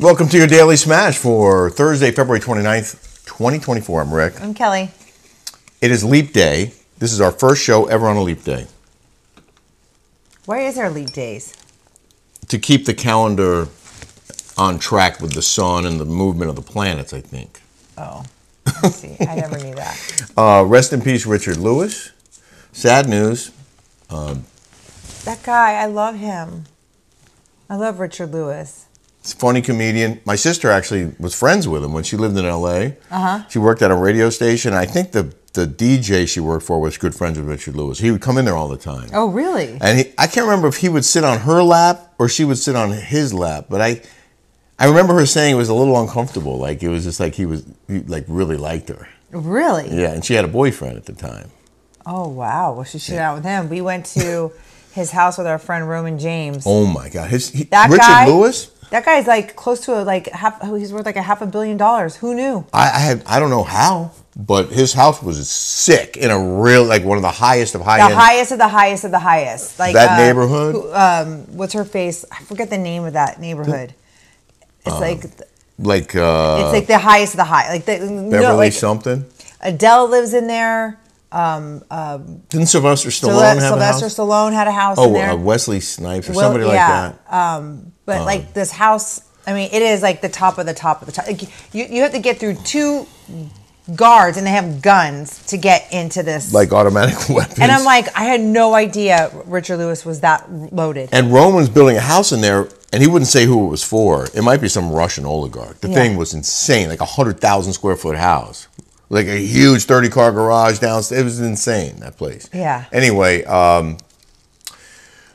Welcome to your Daily Smash for Thursday, February 29th, 2024. I'm Rick. I'm Kelly. It is Leap Day. This is our first show ever on a Leap Day. Why is there Leap Days? To keep the calendar on track with the sun and the movement of the planets, I think. Oh, I see. I never knew that. Rest in peace, Richard Lewis. Sad news. That guy, I love him. I love Richard Lewis. He's a funny comedian. My sister actually was friends with him when she lived in L.A. Uh-huh. She worked at a radio station. I think the DJ she worked for was good friends with Richard Lewis. He would come in there all the time. Oh, really? And he, I can't remember if he would sit on her lap or she would sit on his lap, but I remember her saying it was a little uncomfortable. Like, it was just like he really liked her. Really? Yeah, and she had a boyfriend at the time. Oh, wow. Well, she should out with him. We went to his house with our friend Roman James. Oh, my God. Richard Lewis? That guy's like close to he's worth like $500 million. Who knew? I don't know how, but his house was sick in a real, like one of the highest of high end. The highest of the highest of the highest. Like that neighborhood? What's her face? I forget the name of that neighborhood. It's it's like the highest of the high. Like Beverly something? Adele lives in there. Didn't Sylvester Stallone had a house in there? Wesley Snipes or somebody like that. But like this house, I mean, it is like the top of the top of the top. Like you have to get through two guards and they have guns to get into this. Like automatic weapons. And I'm like, I had no idea Richard Lewis was that loaded. And Roman's building a house in there. And he wouldn't say who it was for. It might be some Russian oligarch. The thing was insane, like 100,000 square foot house. Like a huge 30-car garage downstairs. It was insane, that place. Yeah. Anyway,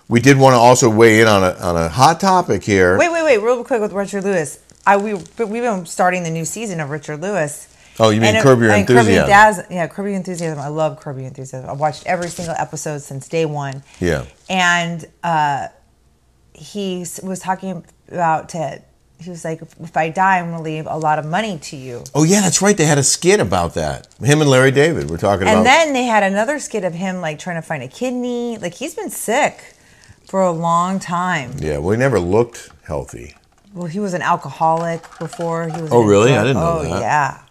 we did want to also weigh in on a hot topic here. Wait, real quick with Richard Lewis. We've been starting the new season of Richard Lewis. Oh, you mean Curb Your Enthusiasm? Curb Your Enthusiasm. I love Curb Your Enthusiasm. I've watched every single episode since day one. Yeah. And he was talking about Ted. He was like, if I die, I'm going to leave a lot of money to you. Oh, yeah, that's right. They had a skit about that. Him and Larry David were talking about. And then they had another skit of him, like, trying to find a kidney. Like, he's been sick for a long time. Yeah, well, he never looked healthy. Well, he was an alcoholic before. He was really? I didn't know that. Oh, yeah.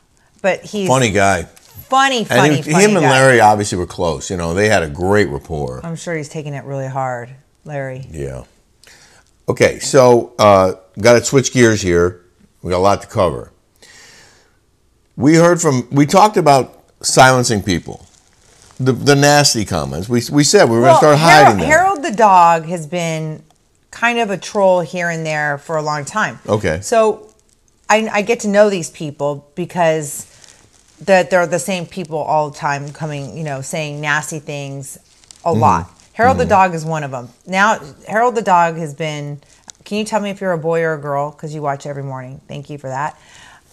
But he's... Funny guy. Funny guy. Him and Larry obviously were close. You know, they had a great rapport. I'm sure he's taking it really hard, Larry. Yeah. Okay, so got to switch gears here. We got a lot to cover. We talked about silencing people, the nasty comments. We said we were going to start hiding them. Harold the Dog has been kind of a troll here and there for a long time. Okay. So I get to know these people because they're the same people all the time coming, you know, saying nasty things a lot. Harold the Dog is one of them. Now, Harold the Dog has been, can you tell me if you're a boy or a girl? Because you watch every morning. Thank you for that.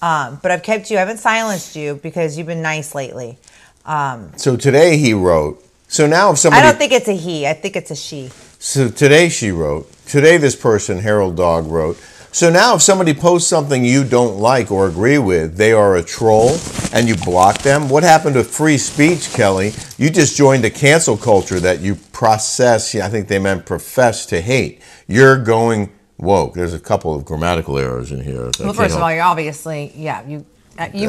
But I've kept you, I haven't silenced you because you've been nice lately. So today he wrote, so now if somebody... I don't think it's a he, I think it's a she. So today she wrote, today this person, Harold Dog, wrote, so now if somebody posts something you don't like or agree with, they are a troll and you block them. What happened to free speech, Kelly? You just joined the cancel culture that you I think they meant profess to hate. You're going woke. There's a couple of grammatical errors in here. Well, first of all, you're obviously, you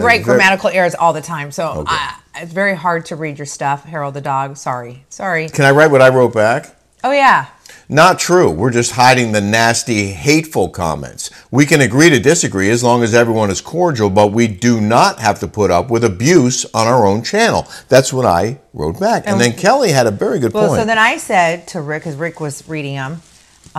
write grammatical errors all the time. So okay. It's very hard to read your stuff, Harold the Dog. Sorry. Can I write what I wrote back? Oh, yeah. Not true. We're just hiding the nasty, hateful comments. We can agree to disagree as long as everyone is cordial, but we do not have to put up with abuse on our own channel. That's what I wrote back. And then Kelly had a very good point. So then I said to Rick, because Rick was reading them,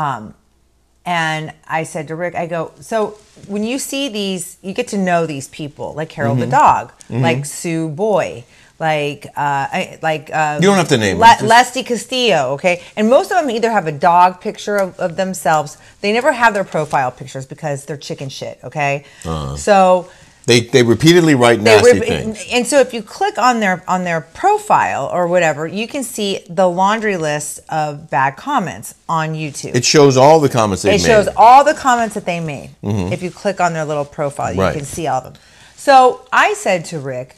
and I said to Rick, I go, so when you see these, you get to know these people, like Harold the Dog, like Sue Boy. You don't have to name them. Lestey Castillo, okay? And most of them either have a dog picture of themselves. They never have their profile pictures because they're chicken shit, okay? So they repeatedly write nasty things. And so if you click on their profile or whatever, you can see the laundry list of bad comments on YouTube. It shows all the comments they made. It shows all the comments that they made. If you click on their little profile, you can see all of them. So I said to Rick,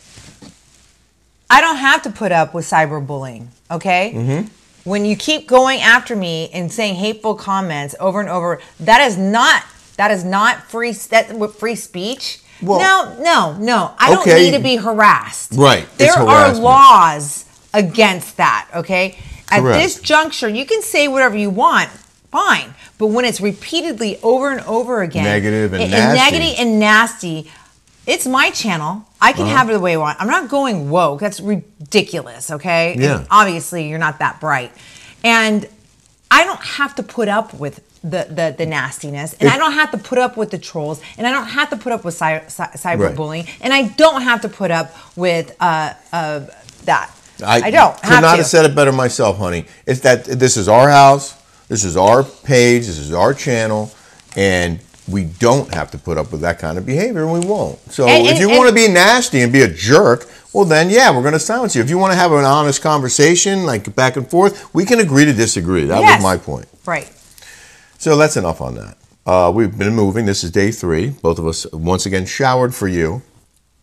I don't have to put up with cyberbullying, okay? When you keep going after me and saying hateful comments over and over, that is not That is not free. That free speech. Well, no. I don't need to be harassed. Right. There are laws against that. Okay. At this juncture, you can say whatever you want. Fine. But when it's repeatedly over and over again, negative and nasty. It's my channel. I can have it the way I want. I'm not going woke. That's ridiculous, okay? Yeah. And obviously, you're not that bright. And I don't have to put up with the nastiness. And I don't have to put up with the trolls. And I don't have to put up with cyberbullying. And I don't have to put up with that. I don't have to. I could not have said it better myself, honey. It's that this is our house. This is our page. This is our channel. And we don't have to put up with that kind of behavior, and we won't. So if you want to be nasty and be a jerk, well then, yeah, we're going to silence you. If you want to have an honest conversation, like back and forth, we can agree to disagree. That was my point. Right. So that's enough on that. We've been moving. This is day 3. Both of us, once again, showered for you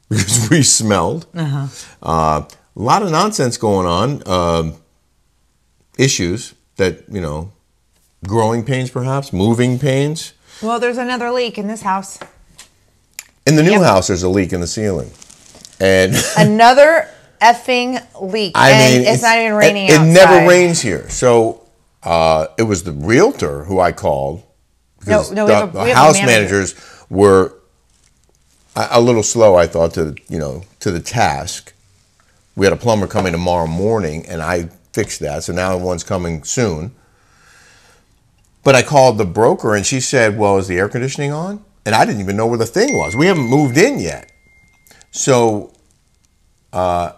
because we smelled. A lot of nonsense going on. Issues that, you know, growing pains perhaps, moving pains. Well, there's another leak in this house. In the new house, there's a leak in the ceiling. And another effing leak. I mean, it's not even raining outside. It never rains here. So it was the realtor who I called. Because the house managers were a little slow, I thought, to the task. We had a plumber coming tomorrow morning, and I fixed that. So now one's coming soon. But I called the broker, and she said, well, is the air conditioning on? And I didn't even know where the thing was. We haven't moved in yet. So I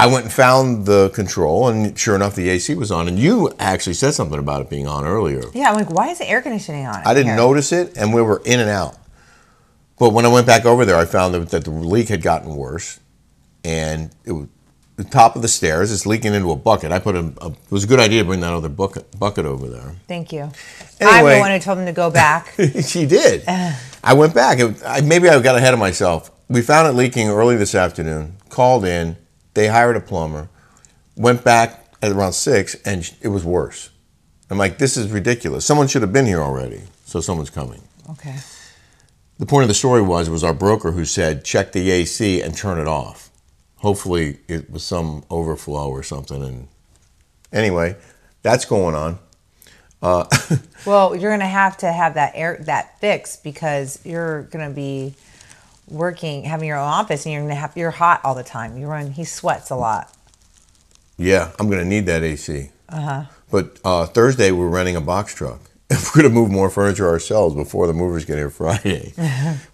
went and found the control, and sure enough, the AC was on. And you actually said something about it being on earlier. Yeah, I'm like, why is the air conditioning on? I didn't notice it, and we were in and out. But when I went back over there, I found that the leak had gotten worse. And it was the top of the stairs, it's leaking into a bucket. I put it was a good idea to bring that other bucket over there. Thank you. Anyway, I'm the one who told him to go back. She did. I went back. Maybe I got ahead of myself. We found it leaking early this afternoon. Called in. They hired a plumber. Went back at around 6, and it was worse. I'm like, this is ridiculous. Someone should have been here already. So someone's coming. Okay. The point of the story was our broker who said, check the AC and turn it off. Hopefully it was some overflow or something. And anyway, that's going on. Well, you're going to have that fixed because you're going to be working, having your own office, and you're going to have hot all the time. He sweats a lot. Yeah, I'm going to need that AC. But Thursday we're renting a box truck. We're going to move more furniture ourselves before the movers get here Friday.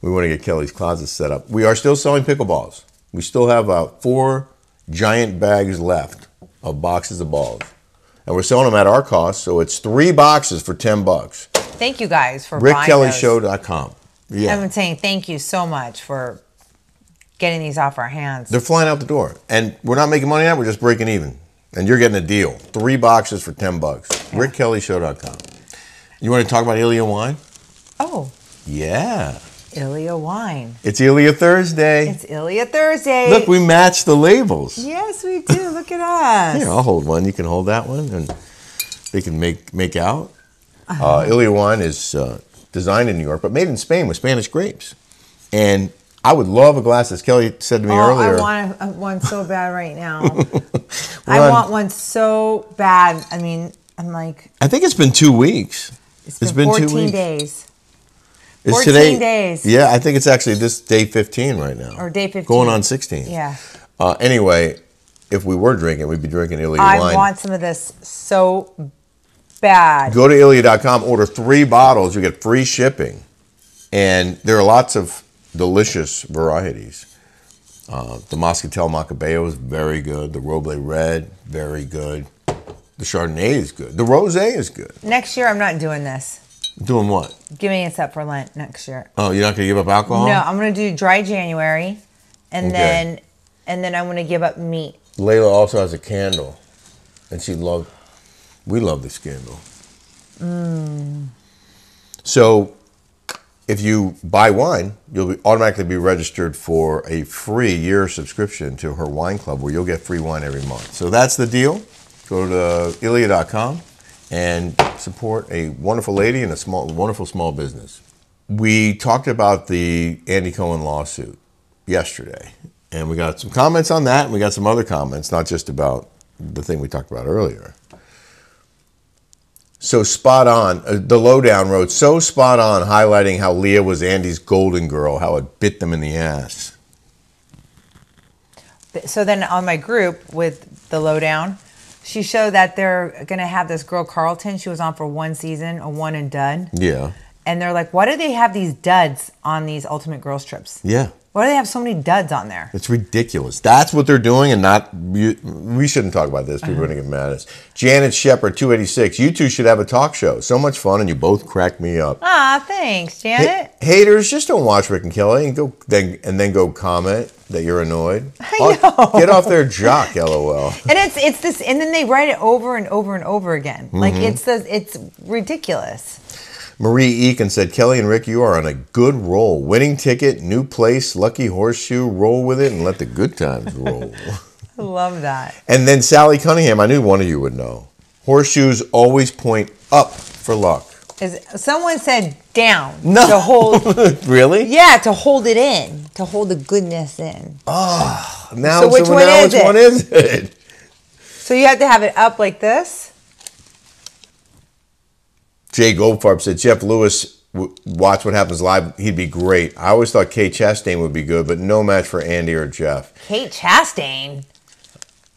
We want to get Kelly's closet set up. We are still selling pickleballs. We still have 4 giant bags left of boxes of balls. And we're selling them at our cost, so it's 3 boxes for $10. Thank you guys for buying those. RickKellyShow.com. Yeah. I'm saying thank you so much for getting these off our hands. They're flying out the door. And we're not making money on it, we're just breaking even. And you're getting a deal. 3 boxes for $10. Yeah. RickKellyShow.com. You want to talk about IYLIA wine? Oh. Yeah. IYLIA wine. It's IYLIA Thursday. It's IYLIA Thursday. Look, we match the labels. Yes, we do. Look at us. Here, I'll hold one. You can hold that one, and they can make out. IYLIA wine is designed in New York, but made in Spain with Spanish grapes. And I would love a glass, as Kelly said to me earlier. I want one so bad right now. I want one so bad. I mean, I'm like. I think it's been 2 weeks. It's been 14 days. It's 14 days. Yeah, I think it's actually this day 15 right now. Or day 15. Going on 16. Yeah. Anyway, if we were drinking, we'd be drinking IYLIA wine. I want some of this so bad. Go to IYLIA.com, order 3 bottles, you get free shipping. And there are lots of delicious varieties. The Moscatel Macabeo is very good. The Roble Red, very good. The Chardonnay is good. The Rosé is good. Next year, I'm not doing this. Doing what? Giving us up for Lent next year. Oh, you're not going to give up alcohol? No, I'm going to do dry January, and then I'm going to give up meat. Layla also has a candle, and we love this candle. Mm. So if you buy wine, you'll automatically be registered for a free year subscription to her wine club, where you'll get free wine every month. So that's the deal. Go to IYLIA.com. And support a wonderful lady and a wonderful small business. We talked about the Andy Cohen lawsuit yesterday, and we got some comments on that, and we got some other comments, not just about the thing we talked about earlier. So spot on, The Lowdown wrote, so spot on, highlighting how Leah was Andy's golden girl, how it bit them in the ass. So then on my group with The Lowdown, she showed that they're going to have this girl, Carlton. She was on for one season, a one and done. Yeah. And they're like, why do they have these duds on these Ultimate Girls Trips? Yeah. Why do they have so many duds on there? It's ridiculous. That's what they're doing, and not... We shouldn't talk about this. People are going to get mad at us. Janet Shepherd, 286. You two should have a talk show. So much fun, and you both crack me up. Ah, thanks, Janet. Haters, just don't watch Rick and Kelly and then go comment that you're annoyed. I know. Get off their jock, LOL. And it's this, and then they write it over and over and over again. Mm-hmm. Like it's ridiculous. Marie Eakin said, Kelly and Rick, you are on a good roll. Winning ticket, new place, lucky horseshoe, roll with it and let the good times roll. I love that. And then Sally Cunningham, I knew one of you would know. Horseshoes always point up for luck. Someone said down. No. To hold, really? Yeah, to hold it in. To hold the goodness in. Oh, now so which one is it? So you have to have it up like this? Jay Goldfarb said, Jeff Lewis, watch What Happens Live. He'd be great. I always thought Kate Chastain would be good, but no match for Andy or Jeff. Kate Chastain?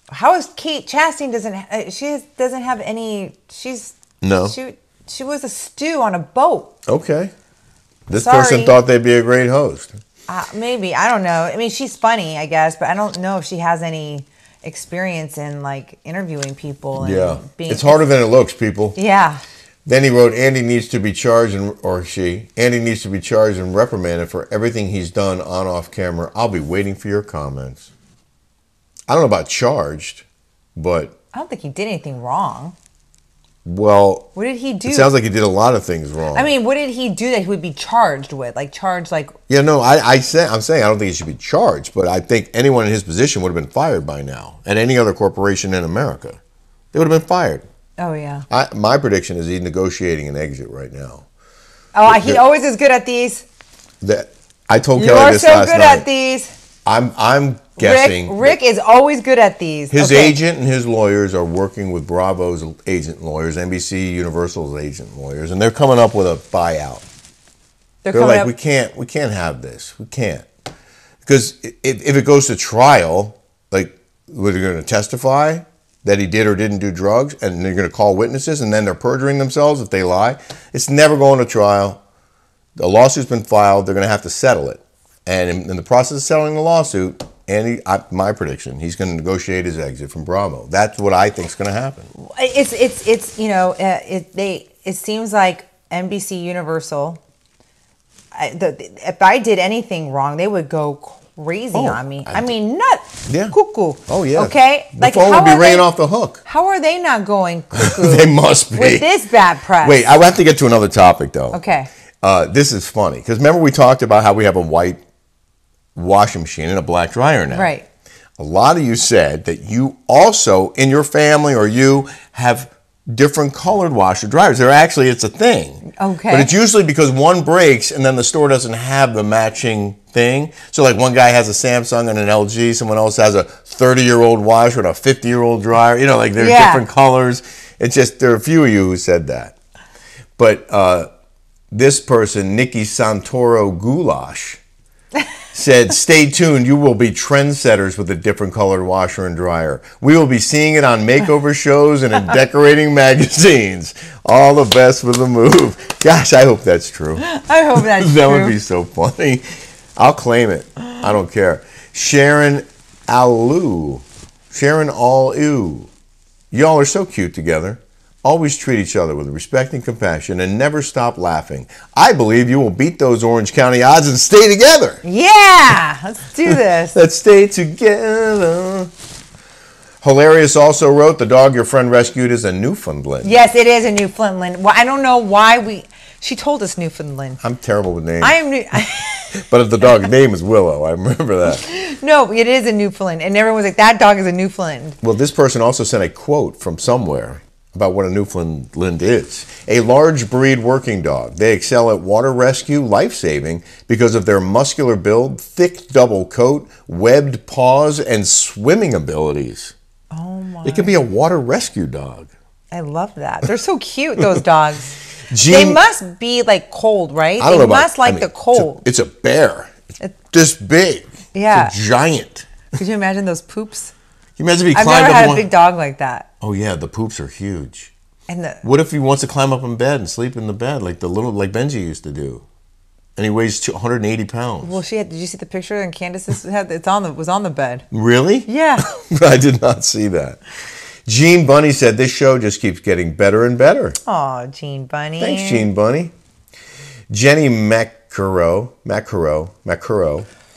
How is Kate Chastain doesn't have any... She's... No. She was a stew on a boat. Okay. This person thought they'd be a great host. Maybe. I don't know. I mean, she's funny, I guess, but I don't know if she has any... experience in, like, interviewing people. And yeah. It's harder than it looks, people. Yeah. Then he wrote, Andy needs to be charged, Andy needs to be charged and reprimanded for everything he's done on off camera. I'll be waiting for your comments. I don't know about charged, but... I don't think he did anything wrong. Well... What did he do? It sounds like he did a lot of things wrong. I mean, what did he do that he would be charged with? Like, charged, like... Yeah, no, I'm saying I don't think he should be charged, but I think anyone in his position would have been fired by now at any other corporation in America. They would have been fired. Oh, yeah. My prediction is he's negotiating an exit right now. Oh, he always is good at these. I told Kelly this last night. You are so good at these. I'm guessing. Rick is always good at these. His agent and his lawyers are working with Bravo's agent lawyers, NBC Universal's agent lawyers, and they're coming up with a buyout. They're like, we can't have this. We can't. Because if it goes to trial, like, what, are you going to testify that he did or didn't do drugs, and they're going to call witnesses, and then they're perjuring themselves if they lie? It's never going to trial. The lawsuit's been filed. They're going to have to settle it. And in the process of settling the lawsuit, Andy, my prediction, he's going to negotiate his exit from Bravo. That's what I think is going to happen. It's you know, it seems like NBC Universal, if I did anything wrong, they would go crazy on me. I mean, nuts. Yeah. Cuckoo. Oh, yeah. Okay? Like, the phone would be ringing off the hook. How are they not going cuckoo? They must be. With this bad press. Wait, I have to get to another topic, though. Okay. This is funny. Because remember we talked about how we have a white washing machine and a black dryer now. Right. A lot of you said that you also, in your family or you, have different colored washer dryers. They're actually, it's a thing. Okay. But it's usually because one breaks and then the store doesn't have the matching thing. So like one guy has a Samsung and an LG, someone else has a 30-year-old washer and a 50-year-old dryer. You know, like they're different colors. It's just, there are a few of you who said that. But this person, Nikki Santoro Goulash, said, stay tuned, you will be trendsetters with a different colored washer and dryer. We will be seeing it on makeover shows and in decorating magazines. All the best with the move. Gosh, I hope that's true. I hope that's that true. That would be so funny. I'll claim it. I don't care. Sharon All-Ew. Y'all are so cute together. Always treat each other with respect and compassion and never stop laughing. I believe you will beat those Orange County odds and stay together. Yeah, let's do this. Let's stay together. Hilarious also wrote, the dog your friend rescued is a Newfoundland. Yes, it is a Newfoundland. Well, I don't know why she told us Newfoundland. I'm terrible with names. But if the dog's name is Willow, I remember that. No, it is a Newfoundland. And everyone was like, that dog is a Newfoundland. Well, this person also sent a quote from somewhere. about what a Newfoundland is. A large breed working dog. They excel at water rescue, life-saving, because of their muscular build, thick double coat, webbed paws, and swimming abilities. Oh my. It could be a water rescue dog. I love that. They're so cute, those dogs. They must be like cold, right? I don't know about, must like the cold. It's a bear. It's this big. Yeah. It's a giant. Could you imagine those poops? Can you imagine if he climbed up? I've never had a big dog like that. Oh yeah, the poops are huge. And the, what if he wants to climb up in bed and sleep in the bed like the little like Benji used to do? And he weighs 180 pounds. Well, she had. Did you see the picture? And Candace's had. It's on the was on the bed. Really? Yeah. I did not see that. Jean Bunny said, this show just keeps getting better and better. Aw, Jean Bunny. Thanks, Jean Bunny. Jenny Macuro.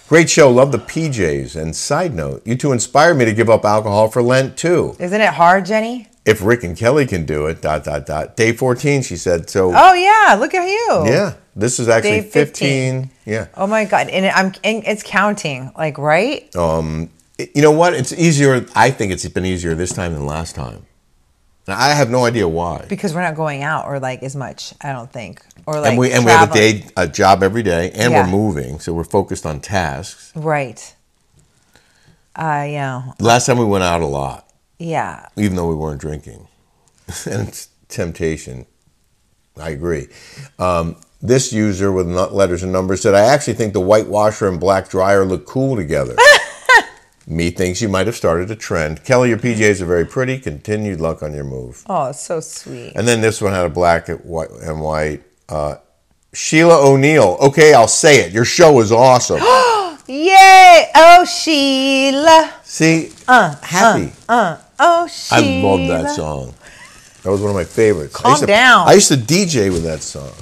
Great show. Love the PJs. And side note, you two inspire me to give up alcohol for Lent, too. Isn't it hard, Jenny? If Rick and Kelly can do it, ... Day 14, she said. So. Oh, yeah. Look at you. Yeah. This is actually Day 15. Yeah. Oh, my God. And, it's counting, like, right? You know what? It's easier. I think it's been easier this time than last time. Now, I have no idea why. Because we're not going out or like as much, I don't think. Or like and we have a job every day, and yeah. We're moving, so we're focused on tasks. Right. Yeah. Last time we went out a lot. Yeah. Even though we weren't drinking, and it's temptation. I agree. This user with letters and numbers said, "I actually think the white washer and black dryer look cool together." Me thinks you might have started a trend. Kelly, your PJs are very pretty. Continued luck on your move. Oh, so sweet. And then this one had a black and white. Sheila O'Neill. Okay, I'll say it. Your show is awesome. Yay! Oh, Sheila. See? Happy. Oh, Sheila. I love that song. That was one of my favorites. Calm down. I used to DJ with that song.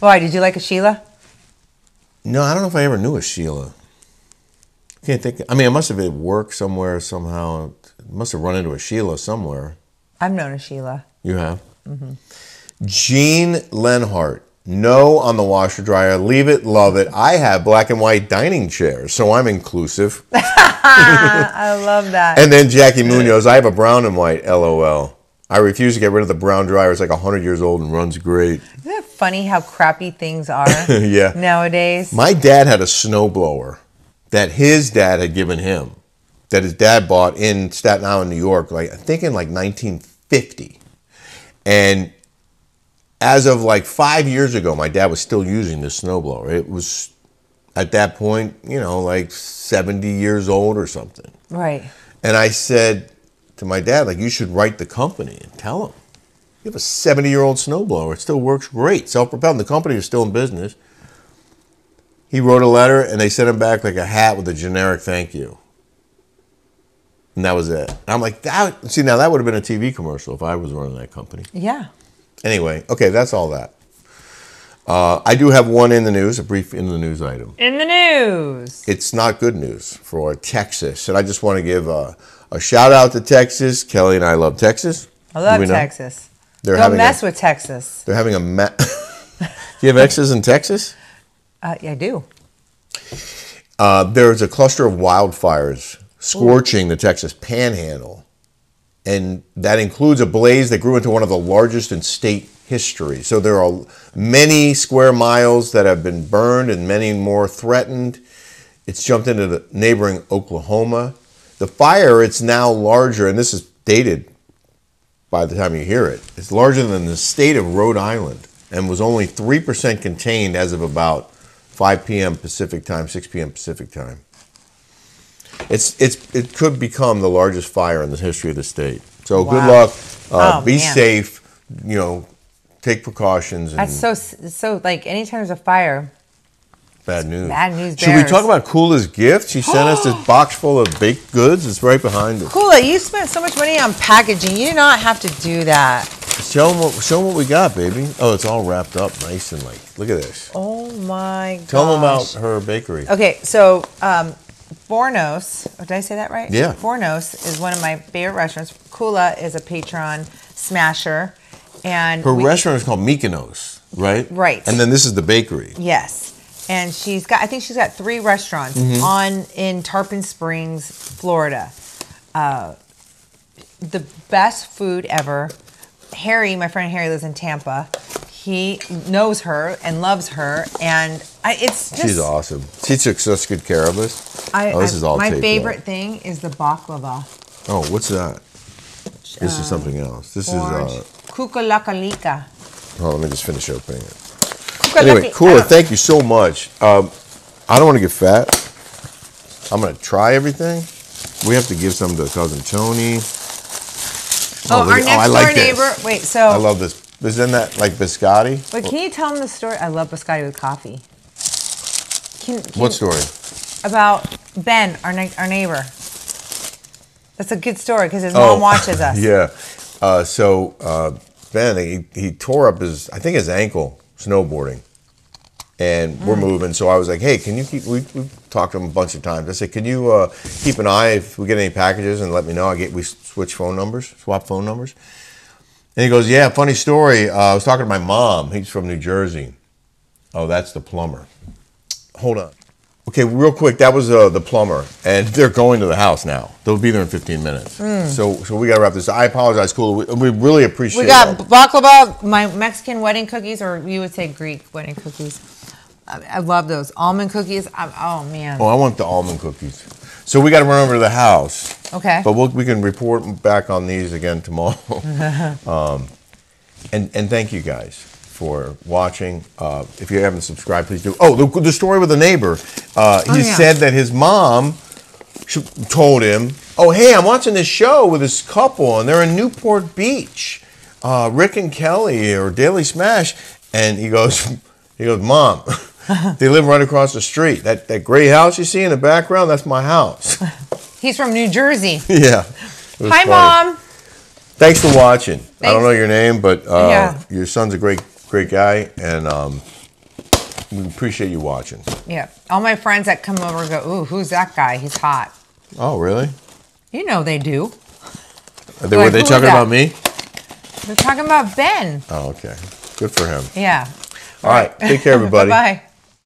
Why? Did you like a Sheila? No, I don't know if I ever knew a Sheila. Can't think. I mean, I must have at work somewhere somehow. Must have run into a Sheila somewhere. I've known a Sheila. You have? Mm-hmm. Jean Lenhart. No on the washer dryer. Leave it, love it. I have black and white dining chairs, so I'm inclusive. I love that. And then Jackie Munoz. I have a brown and white, LOL. I refuse to get rid of the brown dryer. It's like 100 years old and runs great. Isn't that funny how crappy things are yeah. nowadays? My dad had a snowblower that his dad had given him, that his dad bought in Staten Island, New York, like I think in like 1950. And as of like 5 years ago, my dad was still using this snowblower. It was at that point, you know, like 70 years old or something. Right. And I said to my dad, like, you should write the company and tell him, you have a 70-year-old snowblower. It still works great, self-propelled. The company is still in business. He wrote a letter, and they sent him back like a hat with a generic thank you. And that was it. And I'm like, that. See, now that would have been a TV commercial if I was running that company. Yeah. Anyway, okay, that's all that. I do have one in the news, a brief in the news item. In the news. It's not good news for Texas. And I just want to give a shout out to Texas. Kelly and I love Texas. I love Texas. Don't mess with Texas. They're having a do you have exes in Texas? Yeah, I do. There's a cluster of wildfires scorching the Texas panhandle, and that includes a blaze that grew into one of the largest in state history. So there are many square miles that have been burned and many more threatened. It's jumped into the neighboring Oklahoma. The fire, it's now larger, and this is dated by the time you hear it. It's larger than the state of Rhode Island and was only 3% contained as of about 5 p.m. Pacific time, 6 p.m. Pacific time. It could become the largest fire in the history of the state. So wow. Good luck. Be safe. You know, take precautions. And That's so like anytime there's a fire. Bad news. Bad news. Should we talk about Kula's gift? She sent us this box full of baked goods. It's right behind us. Kula, you spent so much money on packaging. You do not have to do that. Show them what we got, baby. Oh, it's all wrapped up nice and like, look at this. Oh my gosh. Tell them about her bakery. Okay, so Fornos, did I say that right? Yeah. Fornos is one of my favorite restaurants. Kula is a Patreon smasher. And her restaurant is called Mykonos, right? Right. And then this is the bakery. Yes. And she's got, I think she's got 3 restaurants in Tarpon Springs, Florida. the best food ever. Harry, my friend Harry lives in Tampa. He knows her and loves her, and it's just... She's awesome. She took such good care of us. My favorite thing is the baklava. Oh, what's that? This is something else. This is... Kukulakalika. Oh, let me just finish opening it. Anyway, Kula, thank you so much. I don't want to get fat. I'm going to try everything. We have to give some to Cousin Tony. Oh, our next-door neighbor. Wait, so... I love this. Isn't that like biscotti? Wait, can you tell them the story? I love biscotti with coffee. What story? About Ben, our neighbor. That's a good story because his mom watches us. Yeah. So Ben, he tore up his, I think his ankle snowboarding. And we're moving. So I was like, hey, can you keep, we've talked to him a bunch of times. I said, can you keep an eye if we get any packages and let me know. We switch phone numbers, swap phone numbers. And he goes, yeah, funny story. I was talking to my mom. He's from New Jersey. Oh, that's the plumber. Hold on. Okay, real quick, that was the plumber, and they're going to the house now. They'll be there in 15 minutes. Mm. So we got to wrap this up. I apologize, Kula. We really appreciate it. We got baklava, my Mexican wedding cookies, or you would say Greek wedding cookies. I love those. Almond cookies, oh, man. Oh, I want the almond cookies. So we got to run over to the house. Okay. But we can report back on these again tomorrow. And thank you guys for watching. If you haven't subscribed, please do. Oh, the story with the neighbor. He said that his mom told him, oh, hey, I'm watching this show with this couple, and they're in Newport Beach, Rick and Kelly or Daily Smash. And he goes, Mom, they live right across the street. That gray house you see in the background, that's my house. He's from New Jersey. Yeah. Hi, funny. Mom. Thanks for watching. Thanks. I don't know your name, but your son's a great guy, and we appreciate you watching. Yeah. All my friends that come over go, ooh, who's that guy? He's hot. Oh, really? You know they do. Were they talking about me? They're talking about Ben. Oh, okay. Good for him. Yeah. All right. Take care, everybody. Bye-bye.